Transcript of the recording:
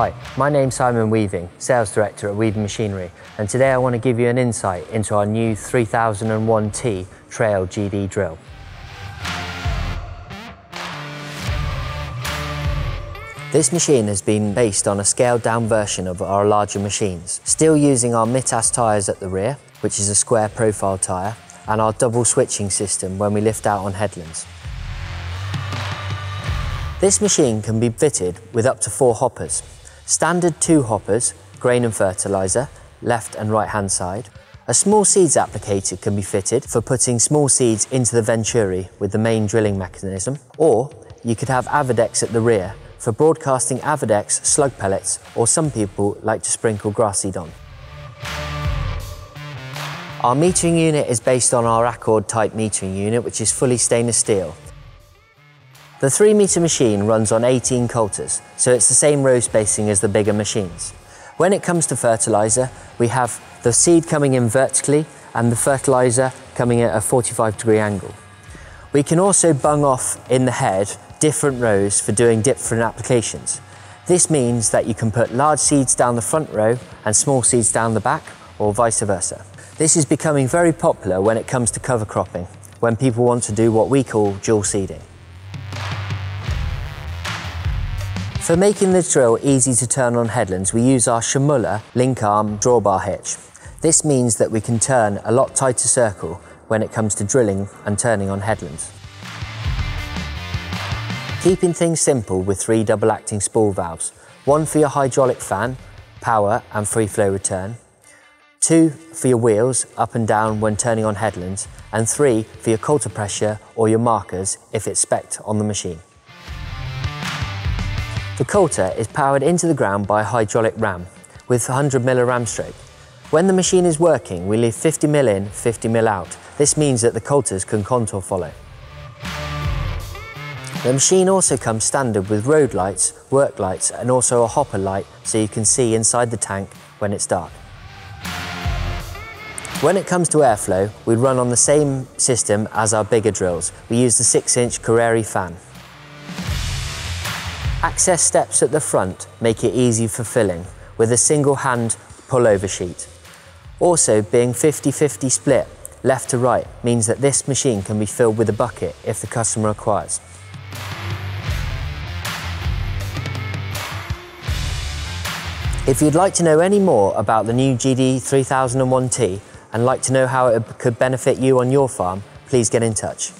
Hi, my name's Simon Weaving, Sales Director at Weaving Machinery, and today I want to give you an insight into our new 3001T Trail GD Drill. This machine has been based on a scaled-down version of our larger machines, still using our Mitas tyres at the rear, which is a square profile tyre, and our double switching system when we lift out on headlands. This machine can be fitted with up to 4 hoppers. Standard 2 hoppers, grain and fertiliser, left and right hand side. A small seeds applicator can be fitted for putting small seeds into the venturi with the main drilling mechanism, or you could have Avadex at the rear for broadcasting Avadex, slug pellets, or some people like to sprinkle grass seed on. Our metering unit is based on our Accord type metering unit, which is fully stainless steel. The 3-metre machine runs on 18 coulters, so it's the same row spacing as the bigger machines. When it comes to fertiliser, we have the seed coming in vertically and the fertiliser coming at a 45-degree angle. We can also bung off in the head different rows for doing different applications. This means that you can put large seeds down the front row and small seeds down the back, or vice versa. This is becoming very popular when it comes to cover cropping, when people want to do what we call dual seeding. For making the drill easy to turn on headlands, we use our Schmuller link arm drawbar hitch. This means that we can turn a lot tighter circle when it comes to drilling and turning on headlands. Keeping things simple with 3 double acting spool valves, 1 for your hydraulic fan, power and free flow return, 2 for your wheels up and down when turning on headlands, and 3 for your coulter pressure or your markers if it's spec'd on the machine. The coulter is powered into the ground by a hydraulic ram with 100mm ram stroke. When the machine is working, we leave 50mm in, 50mm out. This means that the coulters can contour follow. The machine also comes standard with road lights, work lights, and also a hopper light so you can see inside the tank when it's dark. When it comes to airflow, we run on the same system as our bigger drills. We use the 6-inch Carrere fan. Access steps at the front make it easy for filling with a single hand pullover sheet. Also, being 50-50 split left to right means that this machine can be filled with a bucket if the customer requires. If you'd like to know any more about the new GD3001T and like to know how it could benefit you on your farm, please get in touch.